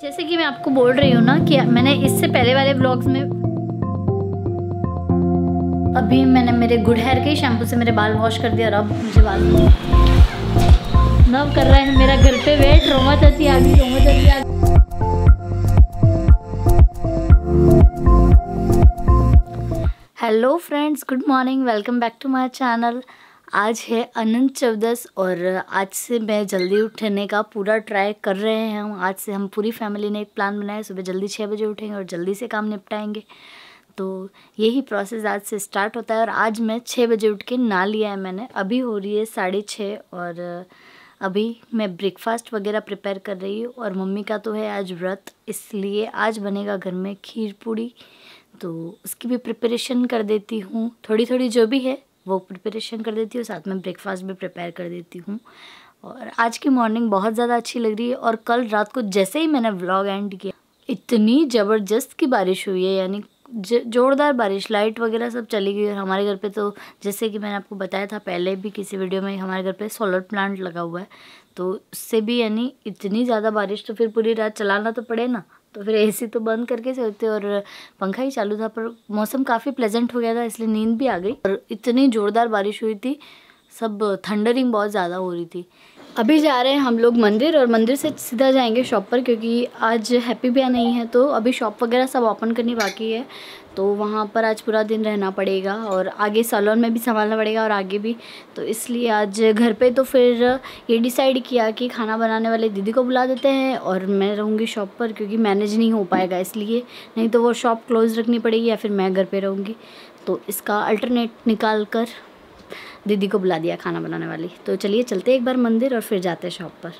जैसे कि मैं आपको बोल रही हूँ ना कि मैंने इससे पहले वाले व्लॉग्स में अभी मैंने मेरे गुड हेयर के शैम्पू से मेरे बाल वॉश कर दिया और अब मुझे बाल नव कर रहा है मेरा घर पे वेट। रोमा चाची आ गई, रोमा चाची आ गई। Hello friends, good morning, welcome back to my channel. आज है अनंत चौदस और आज से मैं जल्दी उठने का पूरा ट्राई कर रहे हैं हम। आज से हम पूरी फैमिली ने एक प्लान बनाया, सुबह जल्दी 6 बजे उठेंगे और जल्दी से काम निपटाएंगे। तो यही प्रोसेस आज से स्टार्ट होता है और आज मैं 6 बजे उठ के ना लिया है मैंने। अभी हो रही है 6:30 और अभी मैं ब्रेकफास्ट वगैरह प्रिपेयर कर रही हूँ। और मम्मी का तो है आज व्रत, इसलिए आज बनेगा घर में खीर पूड़ी, तो उसकी भी प्रिपरेशन कर देती हूँ। थोड़ी थोड़ी जो भी है वो प्रिपरेशन कर देती हूँ, साथ में ब्रेकफास्ट भी प्रिपेयर कर देती हूँ। और आज की मॉर्निंग बहुत ज़्यादा अच्छी लग रही है। और कल रात को जैसे ही मैंने व्लॉग एंड किया, इतनी ज़बरदस्त की बारिश हुई है, यानी ज़ोरदार बारिश, लाइट वगैरह सब चली गई। और हमारे घर पे तो जैसे कि मैंने आपको बताया था पहले भी किसी वीडियो में, हमारे घर पे सोलर प्लांट लगा हुआ है, तो उससे भी यानी इतनी ज़्यादा बारिश, तो फिर पूरी रात चलाना तो पड़े ना, तो फिर एसी तो बंद करके सोते और पंखा ही चालू था। पर मौसम काफ़ी प्लेजेंट हो गया था, इसलिए नींद भी आ गई। और इतनी ज़ोरदार बारिश हुई थी, सब थंडरिंग बहुत ज़्यादा हो रही थी। अभी जा रहे हैं हम लोग मंदिर और मंदिर से सीधा जाएंगे शॉप पर, क्योंकि आज हैप्पी भी नहीं है, तो अभी शॉप वगैरह सब ओपन करनी बाकी है, तो वहाँ पर आज पूरा दिन रहना पड़ेगा और आगे सैलून में भी संभालना पड़ेगा और आगे भी। तो इसलिए आज घर पे तो फिर ये डिसाइड किया कि खाना बनाने वाले दीदी को बुला देते हैं और मैं रहूँगी शॉप पर, क्योंकि मैनेज नहीं हो पाएगा, इसलिए नहीं तो वो शॉप क्लोज़ रखनी पड़ेगी या फिर मैं घर पर रहूँगी। तो इसका अल्टरनेट निकाल कर दीदी को बुला दिया खाना बनाने वाली। तो चलिए चलते एक बार मंदिर और फिर जाते हैं शॉप पर।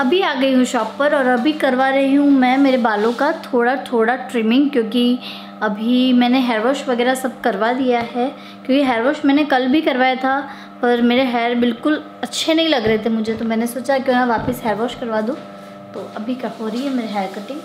अभी आ गई हूँ शॉप पर और अभी करवा रही हूँ मैं मेरे बालों का थोड़ा थोड़ा ट्रिमिंग, क्योंकि अभी मैंने हेयर वॉश वगैरह सब करवा दिया है। क्योंकि हेयर वॉश मैंने कल भी करवाया था पर मेरे हेयर बिल्कुल अच्छे नहीं लग रहे थे मुझे, तो मैंने सोचा क्यों ना वापस हेयर वॉश करवा दूँ। तो अभी हो रही है मेरे हेयर कटिंग।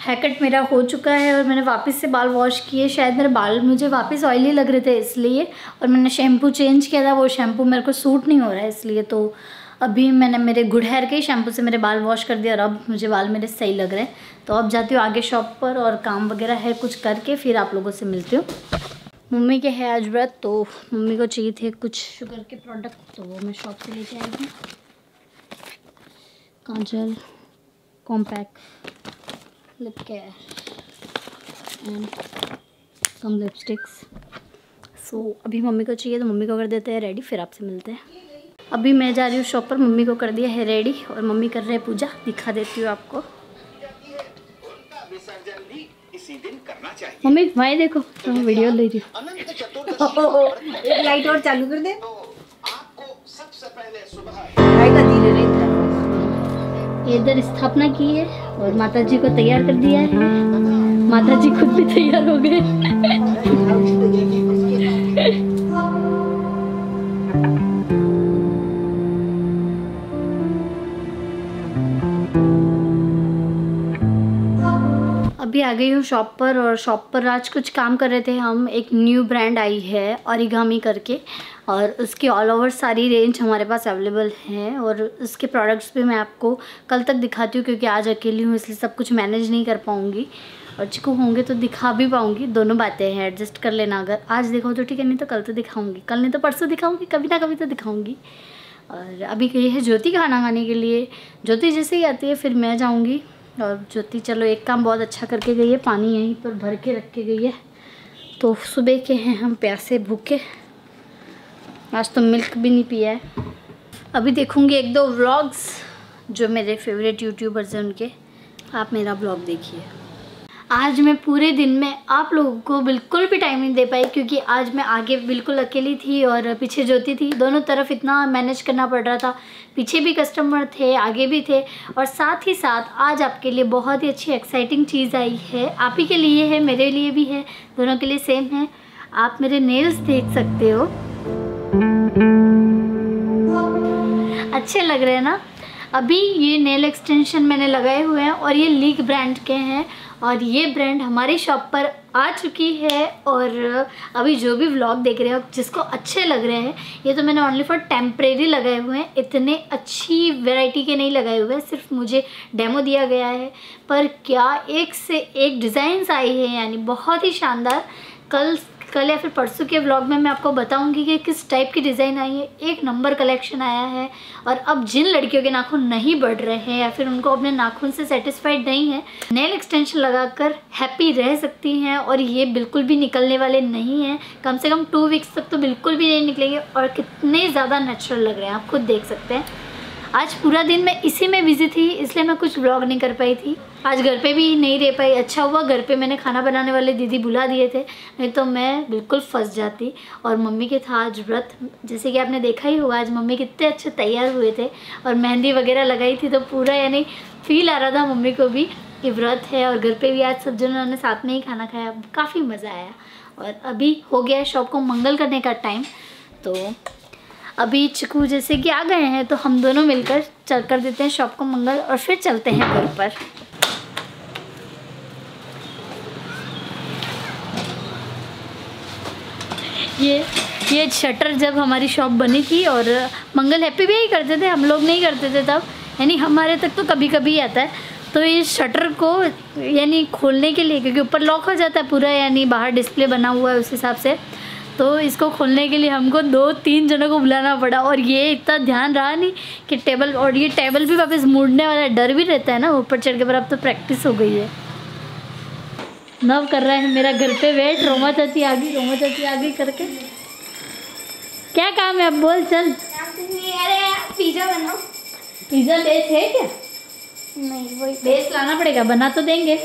हेयर कट मेरा हो चुका है और मैंने वापस से बाल वॉश किए। शायद मेरे बाल मुझे वापस ऑयली लग रहे थे इसलिए, और मैंने शैम्पू चेंज किया था, वो शैम्पू मेरे को सूट नहीं हो रहा है इसलिए। तो अभी मैंने मेरे गुड हेयर के शैम्पू से मेरे बाल वॉश कर दिया और अब मुझे बाल मेरे सही लग रहे हैं। तो अब जाती हूँ आगे शॉप पर और काम वगैरह है कुछ करके फिर आप लोगों से मिलती हूँ। मम्मी के है आज व्रत, तो मम्मी को चाहिए थे कुछ शुगर के प्रोडक्ट, तो वो मैं शॉप से लेके आई हूँ। काजल, compact, lip care and some lipsticks. So अभी मम्मी को चाहिए, तो मम्मी को कर देते हैं रेडी, फिर आपसे मिलते हैं। अभी मैं जा रही हूँ शॉप पर, मम्मी को कर दिया है रेडी और मम्मी कर रहे हैं पूजा। दिखा देती हूँ आपको। मम्मी भाई देखो, तो वीडियो ले रही हूँ। एक लाइट और चालू कर दे, इधर स्थापना की है और माता जी को तैयार कर दिया है। माता जी खुद भी तैयार हो गए। अभी आ गई हूँ शॉप पर और शॉप पर आज कुछ काम कर रहे थे हम। एक न्यू ब्रांड आई है ओरिगामी करके, और उसकी ऑल ओवर सारी रेंज हमारे पास अवेलेबल है और उसके प्रोडक्ट्स भी मैं आपको कल तक दिखाती हूँ, क्योंकि आज अकेली हूँ इसलिए सब कुछ मैनेज नहीं कर पाऊँगी। और चिकू होंगे तो दिखा भी पाऊँगी, दोनों बातें हैं, एडजस्ट कर लेना। अगर आज दिखाऊँ तो ठीक है, नहीं तो कल तो दिखाऊँगी, कल नहीं तो परसों दिखाऊँगी, कभी ना कभी तो दिखाऊँगी। और अभी गई है ज्योति खाना खाने के लिए। ज्योति जैसे ही आती है फिर मैं जाऊँगी। और ज्योति चलो एक काम बहुत अच्छा करके गई है, पानी यहीं पर भर के रख के गई है। तो सुबह के हैं हम प्यासे भूखे, आज तो मिल्क भी नहीं पिया है। अभी देखूंगी 1-2 व्लॉग्स जो मेरे फेवरेट यूट्यूबर्स हैं उनके, आप मेरा व्लॉग देखिए। आज मैं पूरे दिन में आप लोगों को बिल्कुल भी टाइम नहीं दे पाई, क्योंकि आज मैं आगे बिल्कुल अकेली थी और पीछे ज्योति थी, दोनों तरफ इतना मैनेज करना पड़ रहा था। पीछे भी कस्टमर थे, आगे भी थे। और साथ ही साथ आज आपके लिए बहुत ही अच्छी एक्साइटिंग चीज़ आई है, आप ही के लिए है, मेरे लिए भी है, दोनों के लिए सेम है। आप मेरे नेल्स देख सकते हो। अच्छे लग रहे हैं ना। अभी ये नेल एक्सटेंशन मैंने लगाए हुए हैं और ये लीग ब्रांड के हैं और ये ब्रांड हमारी शॉप पर आ चुकी है। और अभी जो भी व्लॉग देख रहे हो जिसको अच्छे लग रहे हैं, ये तो मैंने ओनली फॉर टेम्परेरी लगाए हुए हैं, इतने अच्छी वैरायटी के नहीं लगाए हुए हैं, सिर्फ मुझे डेमो दिया गया है। पर क्या एक से एक डिज़ाइंस आई है, यानी बहुत ही शानदार। कल या फिर परसों के व्लॉग में मैं आपको बताऊंगी कि किस टाइप की डिज़ाइन आई है। एक नंबर कलेक्शन आया है। और अब जिन लड़कियों के नाखून नहीं बढ़ रहे हैं या फिर उनको अपने नाखून से सेटिस्फाइड नहीं है, नेल एक्सटेंशन लगाकर हैप्पी रह सकती हैं। और ये बिल्कुल भी निकलने वाले नहीं हैं, कम से कम 2 वीक्स तक तो बिल्कुल भी नहीं निकलेंगे। और कितने ज़्यादा नेचुरल लग रहे हैं, आप खुद देख सकते हैं। आज पूरा दिन मैं इसी में बिजी थी, इसलिए मैं कुछ व्लॉग नहीं कर पाई थी। आज घर पे भी नहीं रह पाई। अच्छा हुआ घर पे मैंने खाना बनाने वाले दीदी बुला दिए थे, नहीं तो मैं बिल्कुल फंस जाती। और मम्मी के था आज व्रत, जैसे कि आपने देखा ही होगा। आज मम्मी कितने अच्छे तैयार हुए थे और मेहंदी वगैरह लगाई थी, तो पूरा यानी फील आ रहा था मम्मी को भी कि व्रत है। और घर पे भी आज सब जनों ने साथ में ही खाना खाया, काफ़ी मज़ा आया। और अभी हो गया है शॉप को मंगल करने का टाइम, तो अभी चिकू जैसे कि आ गए हैं, तो हम दोनों मिलकर चल कर देते हैं शॉप को मंगल और फिर चलते हैं घर पर। ये शटर जब हमारी शॉप बनी थी और मंगल हैप्पी भी ही करते थे, हम लोग नहीं करते थे तब, यानी हमारे तक तो कभी कभी आता है। तो ये शटर को यानी खोलने के लिए, क्योंकि ऊपर लॉक हो जाता है पूरा, यानी बाहर डिस्प्ले बना हुआ है उस हिसाब से, तो इसको खोलने के लिए हमको 2-3 जनों को बुलाना पड़ा। और ये इतना ध्यान रहा नहीं कि टेबल, और ये टेबल भी वापस मुड़ने वाला, डर भी रहता है ना ऊपर चढ़ के। पर अब तो प्रैक्टिस हो गई है। नव कर रहा है मेरा घर पे वेट, रोमा चाची आ गई करके। क्या काम है अब बोल, चल। अरे पिज़्ज़ा बनाओ। पिज़्ज़ा बेस है क्या? नहीं, वही बेस लाना पड़ेगा, बना तो देंगे।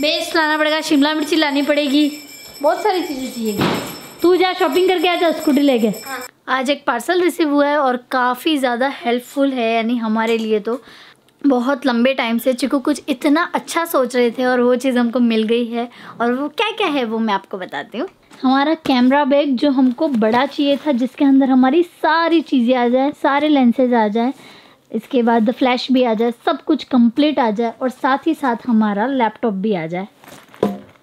बेस लाना पड़ेगा, शिमला मिर्ची लानी पड़ेगी, बहुत सारी चीज़ें चाहिए। तू जा शॉपिंग करके आ जा स्कूटी लेके। हाँ। आज एक पार्सल रिसीव हुआ है और काफ़ी ज़्यादा हेल्पफुल है, यानी हमारे लिए तो। बहुत लंबे टाइम से चिकू कुछ इतना अच्छा सोच रहे थे और वो चीज़ हमको मिल गई है। और वो क्या है वो मैं आपको बताती हूँ। हमारा कैमरा बैग जो हमको बड़ा चाहिए था, जिसके अंदर हमारी सारी चीज़ें आ जाए, सारे लेंसेज आ जाए, इसके बाद फ्लैश भी आ जाए, सब कुछ कम्प्लीट आ जाए। और साथ ही साथ हमारा लैपटॉप भी आ जाए।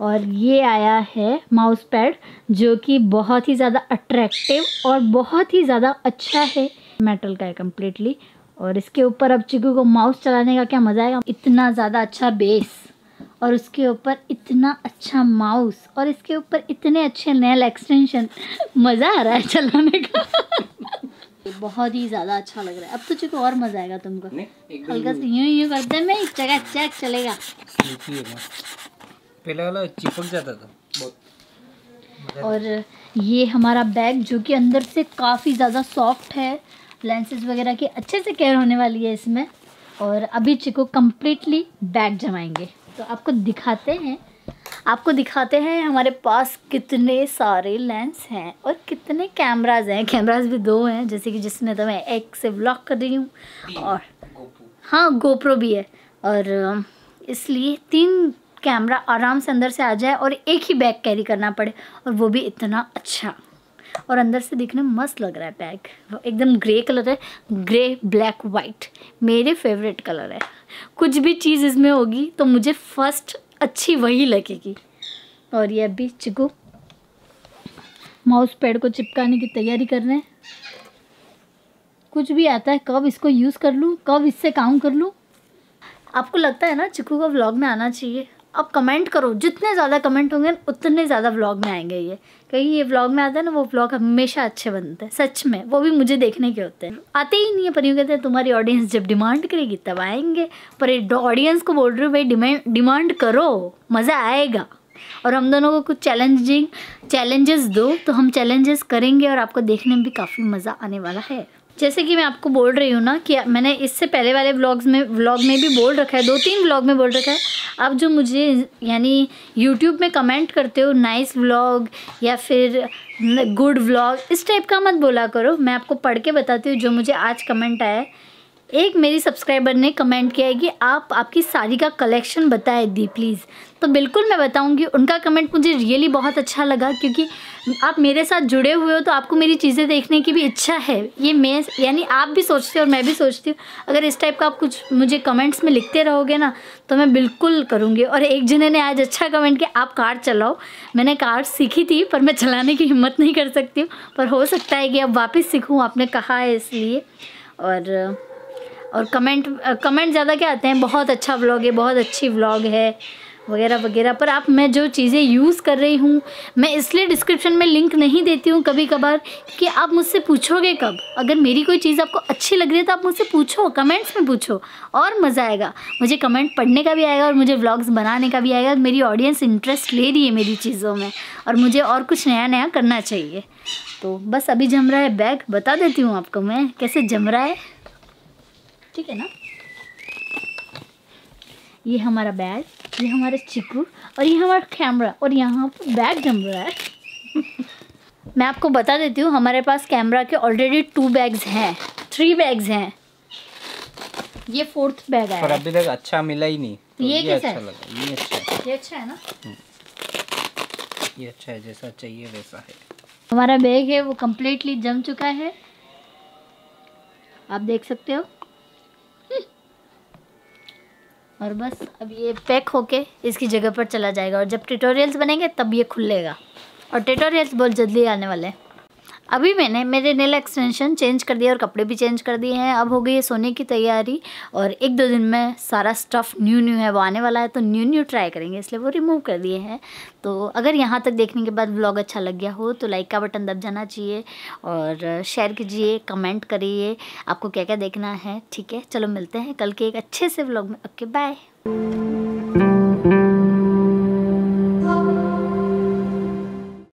और ये आया है माउस पैड, जो कि बहुत ही ज़्यादा अट्रैक्टिव और बहुत ही ज़्यादा अच्छा है, मेटल का है कम्प्लीटली। और इसके ऊपर अब चिकू को माउस चलाने का क्या मज़ा आएगा। इतना ज़्यादा अच्छा बेस और उसके ऊपर इतना अच्छा माउस और इसके ऊपर इतने अच्छे नेल एक्सटेंशन, मज़ा आ रहा है चलाने का। बहुत ही ज़्यादा अच्छा लग रहा है। अब तो चिकू और मज़ा आएगा तुमको। हल्का से यूँ करते में एक जगह चेक चलेगा, पहले वाला चिपक जाता था बहुत। और ये हमारा बैग जो कि अंदर से काफ़ी ज़्यादा सॉफ्ट है, लेंसेज वगैरह की अच्छे से केयर होने वाली है इसमें। और अभी चिको कम्प्लीटली बैग जमाएंगे, तो आपको दिखाते हैं हमारे पास कितने सारे लेंस हैं और कितने कैमराज हैं। कैमराज भी 2 हैं, जैसे कि जिसमें तो मैं एक से व्लॉग कर रही हूँ और हाँ गोप्रो भी है, और इसलिए 3 कैमरा आराम से अंदर से आ जाए और एक ही बैग कैरी करना पड़े, और वो भी इतना अच्छा। और अंदर से दिखने में मस्त लग रहा है बैग, एकदम ग्रे कलर है, ग्रे ब्लैक वाइट, मेरे फेवरेट कलर है। कुछ भी चीज़ इसमें होगी तो मुझे फर्स्ट अच्छी वही लगेगी। और ये अभी चिकू माउस पैड को चिपकाने की तैयारी कर रहे हैं। कुछ भी आता है, कब इसको यूज़ कर लूँ, कब इससे काम कर लूँ। आपको लगता है ना चिकू का व्लॉग में आना चाहिए? अब कमेंट करो, जितने ज़्यादा कमेंट होंगे उतने ज़्यादा व्लॉग में आएंगे। ये कहीं ये व्लॉग में आता है ना, वो व्लॉग हमेशा अच्छे बनते हैं सच में, वो भी मुझे देखने के होते हैं। आते ही नहीं है, पर यूँ कहते हैं तुम्हारी ऑडियंस जब डिमांड करेगी तब आएंगे। पर ऑडियंस को बोल रही हूँ भाई, डिमांड करो, मज़ा आएगा। और हम दोनों को कुछ चैलेंजेस दो, तो हम चैलेंजेस करेंगे और आपको देखने में भी काफ़ी मज़ा आने वाला है। जैसे कि मैं आपको बोल रही हूँ ना, कि मैंने इससे पहले वाले व्लॉग में भी बोल रखा है, 2-3 व्लॉग में बोल रखा है। आप जो मुझे यानी यूट्यूब में कमेंट करते हो नाइस व्लॉग या फिर गुड व्लॉग, इस टाइप का मत बोला करो। मैं आपको पढ़ के बताती हूँ जो मुझे आज कमेंट आया है। एक मेरी सब्सक्राइबर ने कमेंट किया है कि आप आपकी साड़ी का कलेक्शन बताए दी प्लीज़, तो बिल्कुल मैं बताऊंगी। उनका कमेंट मुझे रियली बहुत अच्छा लगा क्योंकि आप मेरे साथ जुड़े हुए हो तो आपको मेरी चीज़ें देखने की भी इच्छा है। ये मैं यानी आप भी सोचते हो और मैं भी सोचती हूँ। अगर इस टाइप का आप कुछ मुझे कमेंट्स में लिखते रहोगे ना तो मैं बिल्कुल करूँगी। और एक जने ने आज अच्छा कमेंट किया, आप कार चलाओ। मैंने कार सीखी थी पर मैं चलाने की हिम्मत नहीं कर सकती हूँ, पर हो सकता है कि अब वापस सीखूँ, आपने कहा है इसलिए। और कमेंट ज़्यादा क्या आते हैं, बहुत अच्छा व्लॉग है, बहुत अच्छी व्लॉग है वगैरह वगैरह। पर आप मैं जो चीज़ें यूज़ कर रही हूँ, मैं इसलिए डिस्क्रिप्शन में लिंक नहीं देती हूँ कभी कभार कि आप मुझसे पूछोगे कब। अगर मेरी कोई चीज़ आपको अच्छी लग रही है तो आप मुझसे पूछो, कमेंट्स में पूछो और मज़ा आएगा। मुझे कमेंट पढ़ने का भी आएगा और मुझे व्लॉग्स बनाने का भी आएगा। मेरी ऑडियंस इंटरेस्ट ले रही है मेरी चीज़ों में और मुझे और कुछ नया नया करना चाहिए। तो बस अभी जम रहा है बैग, बता देती हूँ आपको मैं कैसे जम रहा है, ठीक है ना। ये हमारा बैग, ये हमारा चिकू और ये हमारा कैमरा और यहाँ पर बैग जम रहा है। मैं आपको बता देती हूँ, हमारे पास कैमरा के ऑलरेडी 2 बैग्स हैं, 3 बैग्स हैं, ये 4th बैग है। पर अभी तक अच्छा मिला ही नहीं तो ये कैसा अच्छा लगा। ये अच्छा, ये अच्छा है ना, ये अच्छा है, जैसा चाहिए वैसा है। हमारा बैग है वो कम्प्लीटली जम चुका है, आप देख सकते हो। और बस अब ये पैक होके इसकी जगह पर चला जाएगा और जब ट्यूटोरियल्स बनेंगे तब ये खुलेगा और ट्यूटोरियल्स बहुत जल्दी आने वाले हैं। अभी मैंने मेरे नेल एक्सटेंशन चेंज कर दिया और कपड़े भी चेंज कर दिए हैं। अब हो गई है सोने की तैयारी और 1-2 दिन में सारा स्टफ़ न्यू है वो आने वाला है, तो न्यू ट्राई करेंगे, इसलिए वो रिमूव कर दिए हैं। तो अगर यहाँ तक देखने के बाद व्लॉग अच्छा लग गया हो तो लाइक का बटन दब जाना चाहिए और शेयर कीजिए, कमेंट करिए आपको क्या क्या देखना है, ठीक है। चलो मिलते हैं कल के एक अच्छे से व्लॉग में। Okay, bye.